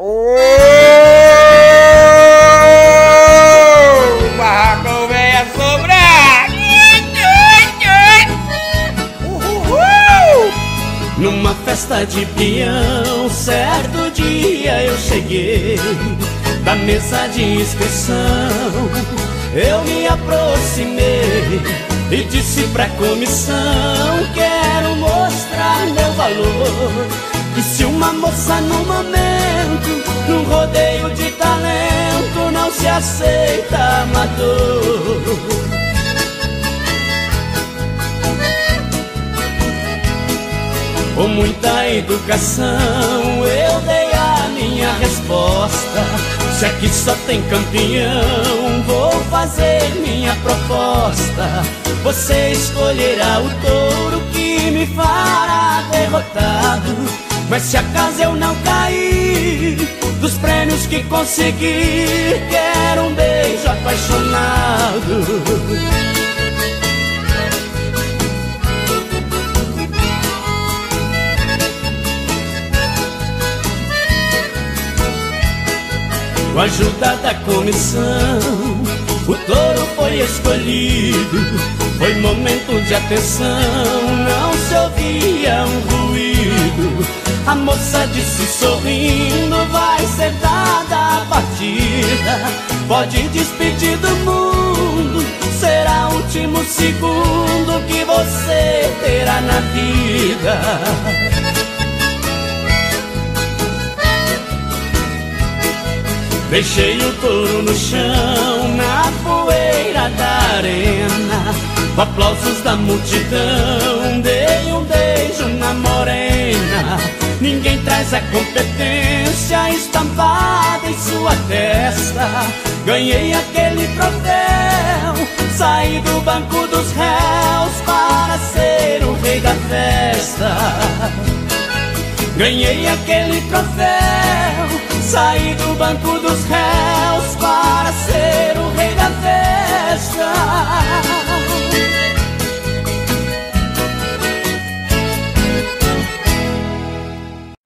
O barracão vem assombrar. Numa festa de peão, certo dia eu cheguei. Da mesa de inscrição eu me aproximei e disse pra comissão: quero mostrar meu valor. E se uma moça no momento, num rodeio de talento, não se aceita amador. Com muita educação eu dei a minha resposta: se aqui só tem campeão, vou fazer minha proposta. Você escolherá o touro que me fará derrotado, mas se acaso eu não cair, dos prêmios que conseguir, quero um beijo apaixonado. Com a ajuda da comissão, o touro foi escolhido. Foi momento de atenção, não se ouvia um ruído. A moça disse sorrindo: vai ser dada a partida, pode despedir do mundo, será o último segundo que você terá na vida. Deixei o touro no chão, na poeira da arena, com aplausos da multidão, dei um beijo na morena. Ninguém traz a competência estampada em sua testa. Ganhei aquele troféu, saí do banco dos réus para ser o rei da festa. Ganhei aquele troféu, saí do banco dos réus para ser o rei da festa.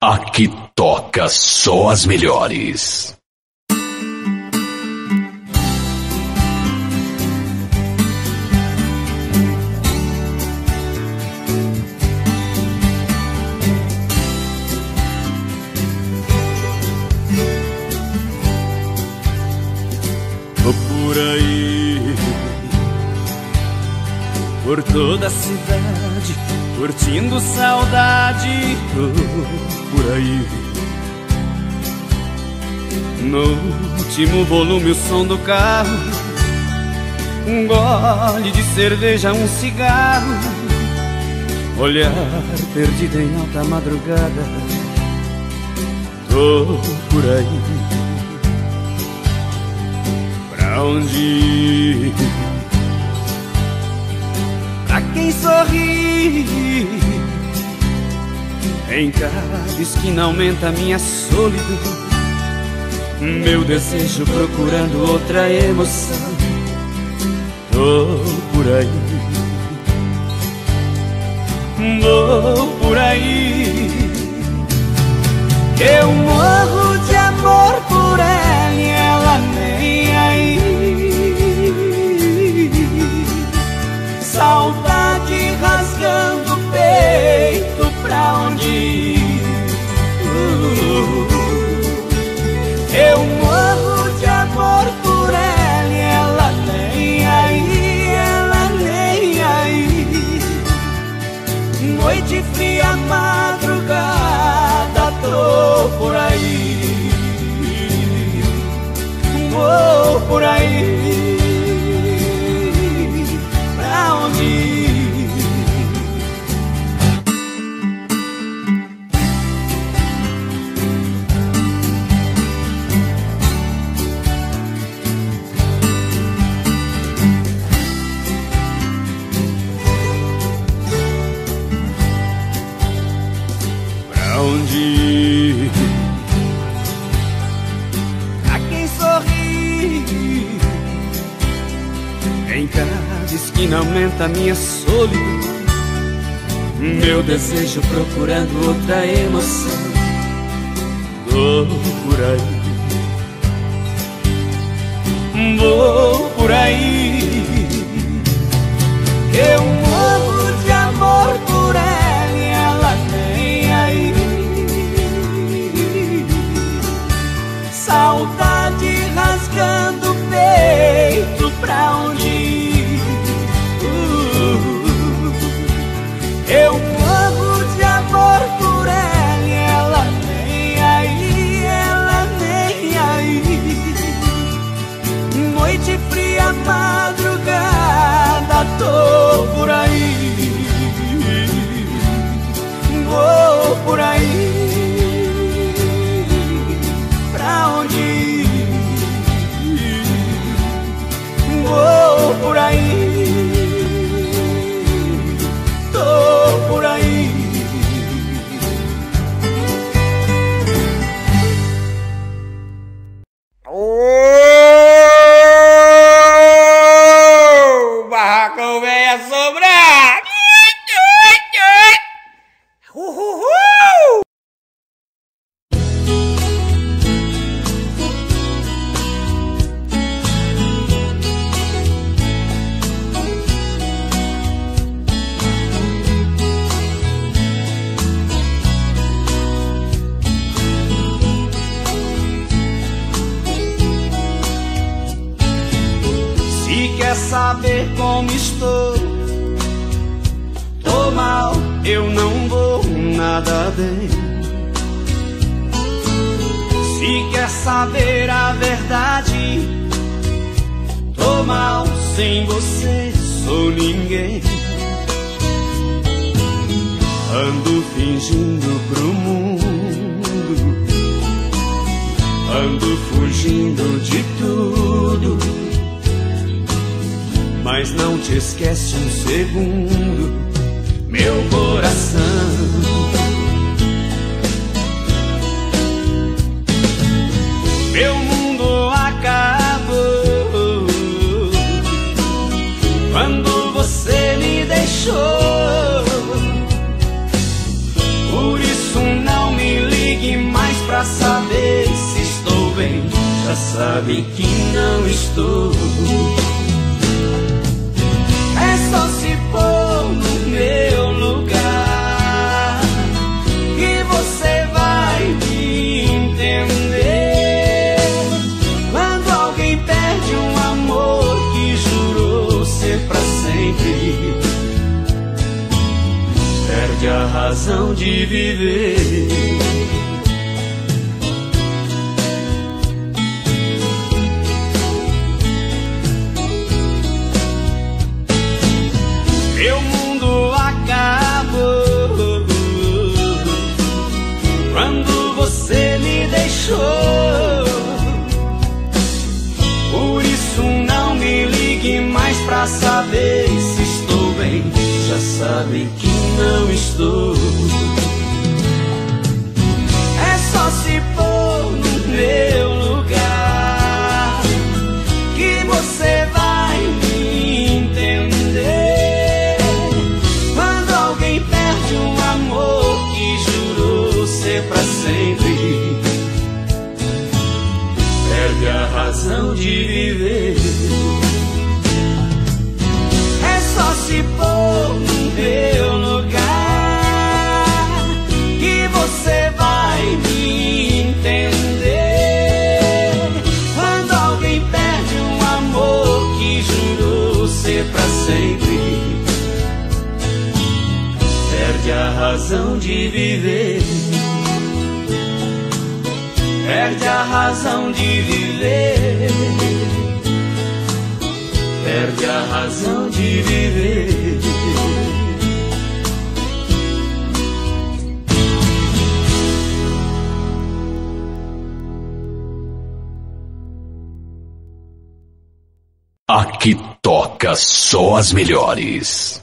Aqui toca só as melhores. Por toda a cidade, curtindo saudade, tô por aí. No último volume o som do carro, um gole de cerveja, um cigarro, olhar perdido em alta madrugada, tô por aí. Pra onde ir? A quem sorri, em cada esquina aumenta minha solidão, meu desejo procurando outra emoção, tô por aí, vou por aí. Eu morro de amor por ela e ela nem aí. Saudade rasgando o peito, pra onde ir? Eu morro de amor por ela e ela nem aí, ela nem aí. Noite fria, madrugada, tô por aí, vou por aí. Esquina aumenta minha solidão, meu desejo procurando outra emoção, Vou por aí. Eu morro de amor por ela e ela nem aí. Saudade rasgando o peito, pra onde ir? Eu morro de amor por ela e ela nem aí, ela nem aí. Noite fria, madrugada, tô por aí, vou por aí. Pra onde ir? Vou por aí, tô por aí. O barracão vem assombrar. Saber como estou, tô mal, eu não vou nada bem. Se quer saber a verdade, tô mal, sem você sou ninguém. Ando fingindo pro mundo, ando fugindo de tudo, mas não te esquece um segundo, meu coração. Meu mundo acabou quando você me deixou. Por isso não me ligue mais pra saber se estou bem. Já sabe que não estou. É só se pôr no meu lugar que você vai me entender. Quando alguém perde um amor que jurou ser pra sempre, perde a razão de viver. Por isso não me ligue mais pra saber se estou bem. Já sabe que não estou. É só se pôr no meu lugar que você vai me entender. Quando alguém perde um amor que jurou ser pra sempre, a razão de viver. É só se pôr no meu lugar que você vai me entender. Quando alguém perde um amor que jurou ser pra sempre, perde a razão de viver. Perde a razão de viver, perde a razão de viver. Aqui toca só as melhores.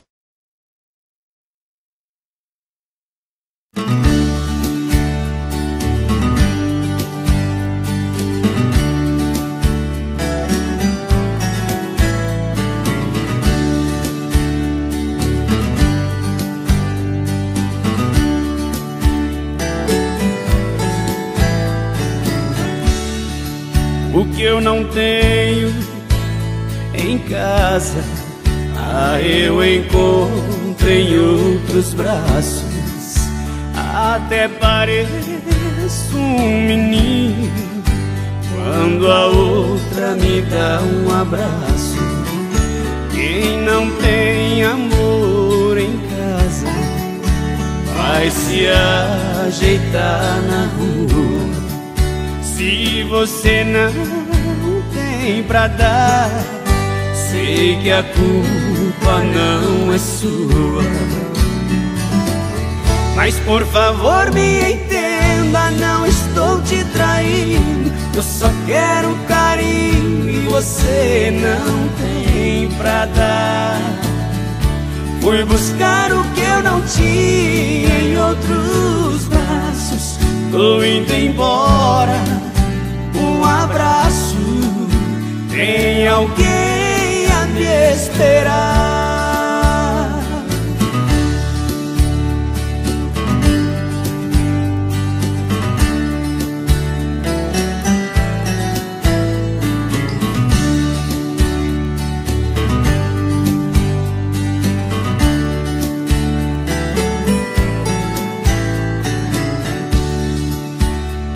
o que eu não tenho em casa, ah, eu encontro em outros braços. Até pareço um menino quando a outra me dá um abraço. Quem não tem amor em casa vai se ajeitar na rua. Se você não tem pra dar, sei que a culpa não é sua. Mas por favor me entenda, não estou te traindo. Eu só quero carinho e você não tem pra dar. Fui buscar o que eu não tinha em outros braços. Tô indo embora, um abraço. Tem alguém a me esperar.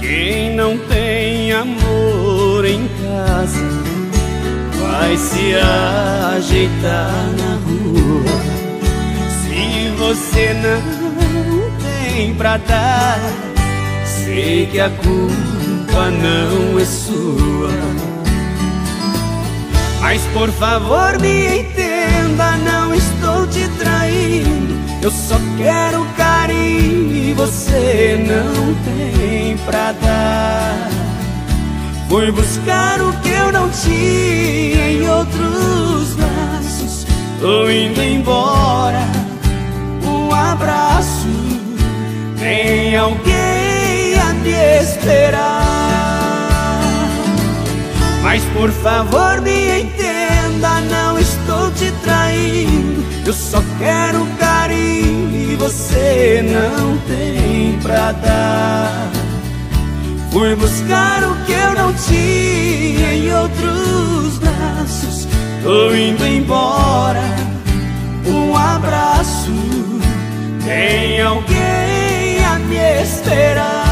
Quem não tem amor em casa vai se ajeitar na rua. Se você não tem pra dar, sei que a culpa não é sua. Mas por favor me entenda, não estou te traindo. Eu só quero carinho e você não tem pra dar. Fui buscar o que eu não tinha em outros braços. Tô indo embora, um abraço. Tem alguém a me esperar. Mas por favor me entenda, não estou te traindo. Eu só quero carinho e você não tem pra dar. Fui buscar o que eu não tinha em outros braços. Tô indo embora, um abraço. Tem alguém a me esperar.